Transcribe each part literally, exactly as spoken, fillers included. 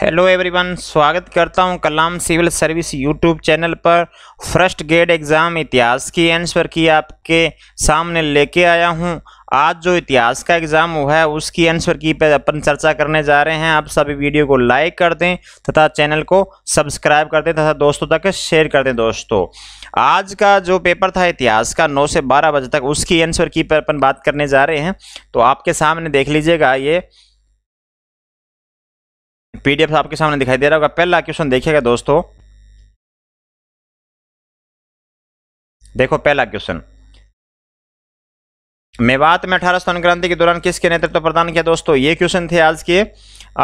Hello everyone, स्वागत करता हूं Kalam civil service YouTube channel पर। फर्स्ट ग्रेड एग्ज़ाम इतिहास की आंसर की आपके सामने लेके आया हूं। आज जो इतिहास का एग्ज़ाम हुआ है उसकी आंसर की पर अपन चर्चा करने जा रहे हैं। आप सभी वीडियो को लाइक कर दें तथा चैनल को सब्सक्राइब कर दें तथा दोस्तों तक शेयर कर दें। दोस्तों, आज का जो पेपर था इतिहास का नौ से बारह बजे तक, उसकी आंसर की पर अपन बात करने जा रहे हैं। तो आपके सामने देख लीजिएगा, ये पीडीएफ आपके सामने दिखाई दे रहा होगा। पहला क्वेश्चन देखिएगा दोस्तों, देखो पहला क्वेश्चन, मेवात में अठारह सौ क्रांति के दौरान किसके नेतृत्व प्रदान किया। दोस्तों ये क्वेश्चन थे आज के,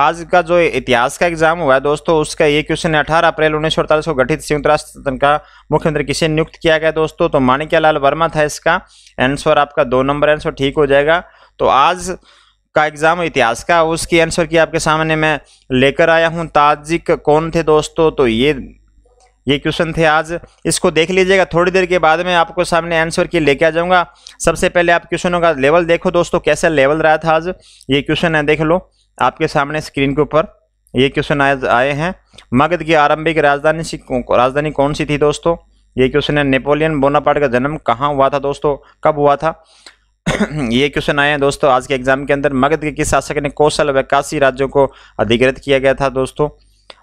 आज का जो इतिहास का एग्जाम हुआ है दोस्तों उसका ये क्वेश्चन है। अठारह अप्रैल उन्नीस सौ अड़तालीस को गठित संयुक्त राष्ट्र संघ का मुख्यमंत्री किसे नियुक्त किया गया। दोस्तों तो माणिक्यालाय वर्मा था इसका आंसर, आपका दो नंबर आंसर ठीक हो जाएगा। तो आज का एग्जाम इतिहास का, उसकी आंसर की आपके सामने मैं लेकर आया हूं। ताजिक कौन थे दोस्तों, तो ये ये क्वेश्चन थे आज, इसको देख लीजिएगा। थोड़ी देर के बाद में आपको सामने आंसर की लेके आ जाऊंगा। सबसे पहले आप क्वेश्चनों का लेवल देखो दोस्तों, कैसा लेवल रहा था आज। ये क्वेश्चन है, देख लो आपके सामने स्क्रीन के ऊपर ये क्वेश्चन आज आए हैं। मगध की आरंभिक राजधानी राजधानी कौन सी थी दोस्तों, ये क्वेश्चन है। नेपोलियन बोनापार्ट का जन्म कहाँ हुआ था दोस्तों, कब हुआ था, ये क्वेश्चन आए हैं दोस्तों आज के एग्जाम के अंदर। मगध के किस शासक ने कौशल व काशी राज्यों को अधिग्रहित किया गया था। दोस्तों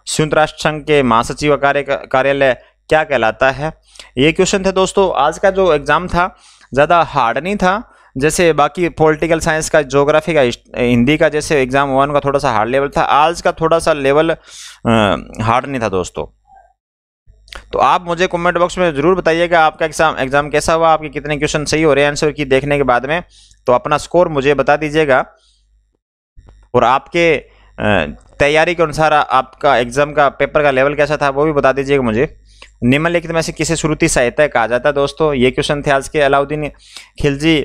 संयुक्त राष्ट्र संघ के महासचिव का कार्यालय क्या कहलाता है। ये क्वेश्चन थे दोस्तों। आज का जो एग्जाम था ज़्यादा हार्ड नहीं था, जैसे बाकी पॉलिटिकल साइंस का, ज्योग्राफी का, हिंदी का जैसे एग्जाम हुआ उनका थोड़ा सा हार्ड लेवल था, आज का थोड़ा सा लेवल हार्ड नहीं था दोस्तों। तो आप मुझे कमेंट बॉक्स में जरूर बताइएगा आपका एग्जाम एग्जाम कैसा हुआ, आपके कितने क्वेश्चन सही हो रहे हैं आंसर की देखने के बाद में। तो अपना स्कोर मुझे बता दीजिएगा और आपके तैयारी के अनुसार आपका एग्जाम का पेपर का लेवल कैसा था वो भी बता दीजिएगा मुझे। निम्नलिखित में से किसे श्रुति साहित्य कहा जाता है। दोस्तों ये क्वेश्चन थे आज के। अलाउद्दीन खिलजी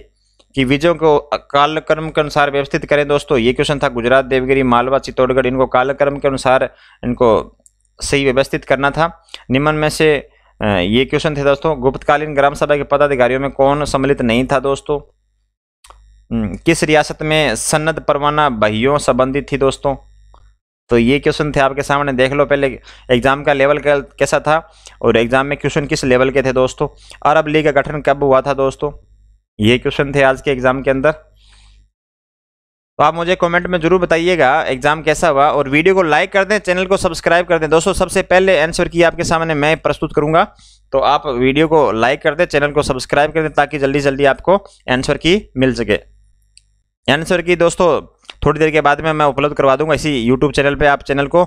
की विजयों को कालक्रम के अनुसार व्यवस्थित करें। दोस्तों ये क्वेश्चन था। गुजरात, देवगिरी, मालवा, चित्तौड़गढ़, इनको कालक्रम के अनुसार इनको सही व्यवस्थित करना था। निम्न में से ये क्वेश्चन थे दोस्तों। गुप्तकालीन ग्राम सभा के पदाधिकारियों में कौन सम्मिलित नहीं था। दोस्तों किस रियासत में सनद परवाना बहियों संबंधित थी। दोस्तों तो ये क्वेश्चन थे आपके सामने, देख लो पहले एग्जाम का लेवल कैसा था और एग्जाम में क्वेश्चन किस लेवल के थे। दोस्तों अरब लीग का गठन कब हुआ था। दोस्तों ये क्वेश्चन थे आज के एग्जाम के अंदर। तो आप मुझे कमेंट में जरूर बताइएगा एग्जाम कैसा हुआ और वीडियो को लाइक कर दें, चैनल को सब्सक्राइब कर दें। दोस्तों सबसे पहले आंसर की आपके सामने मैं प्रस्तुत करूंगा, तो आप वीडियो को लाइक कर दें, चैनल को सब्सक्राइब कर दें ताकि जल्दी जल्दी आपको आंसर की मिल सके। आंसर की दोस्तों थोड़ी देर के बाद में मैं उपलब्ध करवा दूंगा इसी यूट्यूब चैनल पर। आप चैनल को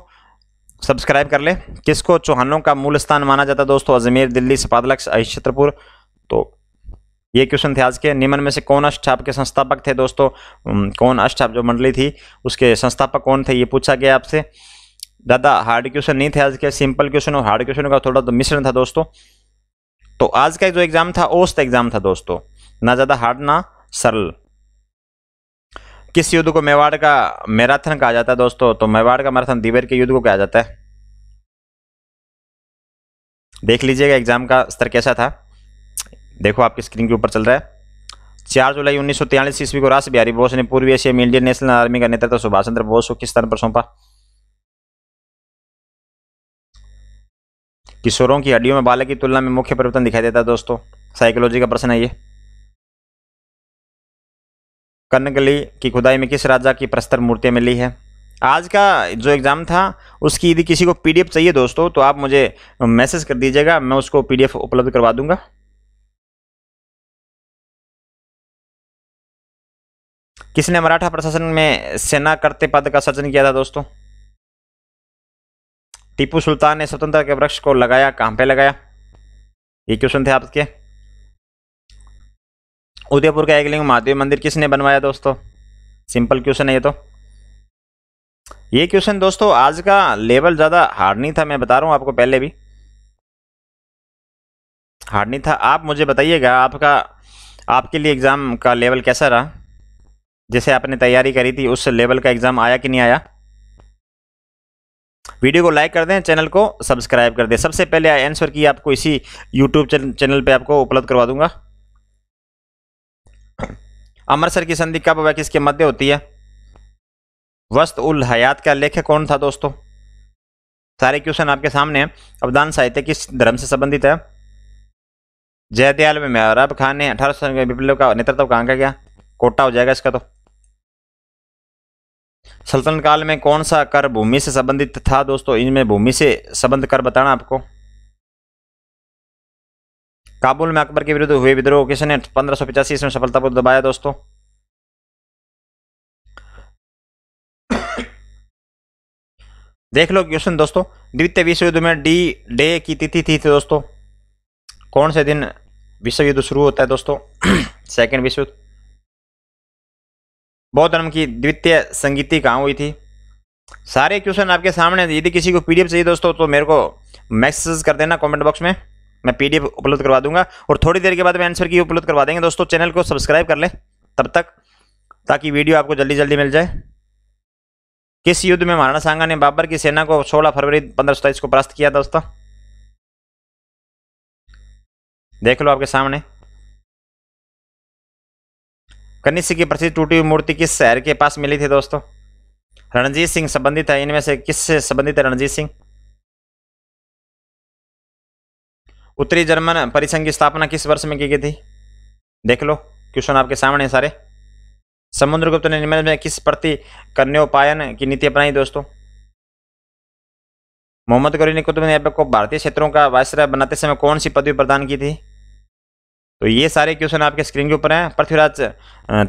सब्सक्राइब कर लें। किसको चौहानों का मूल स्थान माना जाता है। दोस्तों अजमेर, दिल्ली, सपादलक्ष, छतरपुर। तो ये क्वेश्चन थे आज के। निम्न में से कौन अष्टचाप के संस्थापक थे। दोस्तों कौन अष्टचाप जो मंडली थी उसके संस्थापक कौन थे, ये पूछा गया आपसे। ज़्यादा हार्ड क्वेश्चन नहीं थे आज के, सिंपल क्वेश्चन और हार्ड क्वेश्चन का थोड़ा तो मिश्रण था दोस्तों। तो आज का जो एग्जाम था औसत एग्जाम था दोस्तों, ना ज़्यादा हार्ड ना सरल। किस युद्ध को मेवाड़ का मैराथन कहा जाता है। दोस्तों तो मेवाड़ का मैराथन दीवेर के युद्ध को कहा जाता है। देख लीजिएगा एग्जाम का स्तर कैसा था, देखो आपकी स्क्रीन के ऊपर चल रहा है। चार जुलाई उन्नीस सौ तिरालीस ईस्वी को रास बिहारी बोस ने पूर्वी एशिया में इंडियन नेशनल आर्मी का नेतृत्व सुभाष चंद्र बोस को किस स्थान पर सौंपा। किशोरों की हड्डियों में बालक की तुलना में मुख्य परिवर्तन दिखाई देता है। दोस्तों साइकोलॉजी का प्रश्न है ये। कनकली की खुदाई में किस राजा की प्रस्तर मूर्तियां मिली है। आज का जो एग्ज़ाम था उसकी यदि किसी को पीडीएफ चाहिए दोस्तों तो आप मुझे मैसेज कर दीजिएगा, मैं उसको पीडीएफ उपलब्ध करवा दूंगा। किसने मराठा प्रशासन में सेना करते पद का सृजन किया था। दोस्तों टीपू सुल्तान ने स्वतंत्रता के वृक्ष को लगाया, कहां पे लगाया, ये क्वेश्चन थे आपके। उदयपुर का एकलिंग महादेव मंदिर किसने बनवाया। दोस्तों सिंपल क्वेश्चन है ये। तो ये क्वेश्चन दोस्तों आज का लेवल ज़्यादा हार्ड नहीं था, मैं बता रहा हूँ आपको, पहले भी हार्ड नहीं था। आप मुझे बताइएगा आपका, आपके लिए एग्ज़ाम का लेवल कैसा रहा, जैसे आपने तैयारी करी थी उस लेवल का एग्जाम आया कि नहीं आया। वीडियो को लाइक कर दें, चैनल को सब्सक्राइब कर दें। सबसे पहले आंसर की आपको इसी यूट्यूब चैनल पे आपको उपलब्ध करवा दूंगा। अमृतसर की संधि कब व किसके मध्य होती है। वस्त उल हयात का लेखक कौन था। दोस्तों सारे क्वेश्चन आपके सामने हैं। अवदान साहित्य किस धर्म से संबंधित है? जयदयाल में अरब खान ने अठारह सौ विप्लव का नेतृत्व कहाँ का किया? कोटा हो जाएगा इसका तो। सल्तनत काल में कौन सा कर भूमि से संबंधित था? दोस्तों इनमें भूमि से संबंध कर बताना आपको। काबुल में अकबर के विरुद्ध हुए विद्रोह किसने पंद्रह सौ पचासी ईस्वी में सफलतापूर्वक दबाया? दोस्तों देख लो क्वेश्चन। दोस्तों द्वितीय विश्वयुद्ध में डी डे की तिथि थी, थी दोस्तों कौन से दिन विश्वयुद्ध शुरू होता है? दोस्तों सेकंड विश्वयुद्ध। बौद्ध धर्म की द्वितीय संगीति कहाँ हुई थी? सारे क्वेश्चन आपके सामने। यदि किसी को पीडीएफ चाहिए दोस्तों तो मेरे को मैसेज कर देना कमेंट बॉक्स में, मैं पीडीएफ उपलब्ध करवा दूंगा और थोड़ी देर के बाद मैं आंसर की उपलब्ध करवा देंगे। दोस्तों चैनल को सब्सक्राइब कर लें तब तक, ताकि वीडियो आपको जल्दी जल्दी मिल जाए। किस युद्ध में महाराणा सांगा ने बाबर की सेना को सोलह फरवरी पंद्रह सौ सत्ताईस को परास्त किया? दोस्तों देख लो आपके सामने। कनिष्क की प्रसिद्ध टूटी हुई मूर्ति किस शहर के पास मिली थी? दोस्तों रणजीत सिंह संबंधित है, इनमें से किससे संबंधित है रणजीत सिंह? उत्तरी जर्मन परिसंघ की स्थापना किस वर्ष में की गई थी? देख लो क्वेश्चन आपके सामने सारे। समुद्र गुप्त ने निम्न में किस प्रति कन्योपायन की नीति अपनाई? दोस्तों मोहम्मद गोरी ने कुतुब मीनार को भारतीय क्षेत्रों का वायसराय बनाते समय कौन सी पदवी प्रदान की थी? तो ये सारे क्वेश्चन आपके स्क्रीन के ऊपर हैं। पृथ्वीराज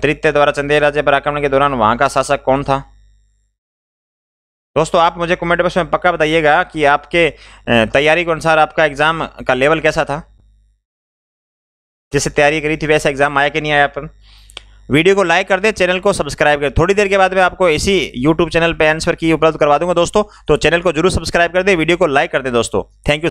तृतीय द्वारा चंदेल राज्य पर आक्रमण के दौरान वहां का शासक कौन था? दोस्तों आप मुझे कमेंट बॉक्स में पक्का बताइएगा कि आपके तैयारी के अनुसार आपका एग्जाम का लेवल कैसा था। जैसे तैयारी करी थी वैसा एग्जाम आया कि नहीं आया। अपन वीडियो को लाइक कर दे, चैनल को सब्सक्राइब कर। थोड़ी देर के बाद मैं आपको इसी यूट्यूब चैनल पे आंसर की उपलब्ध करवा दूंगा दोस्तों, तो चैनल को जरूर सब्सक्राइब कर दे, वीडियो को लाइक कर दे दोस्तों। Thank you.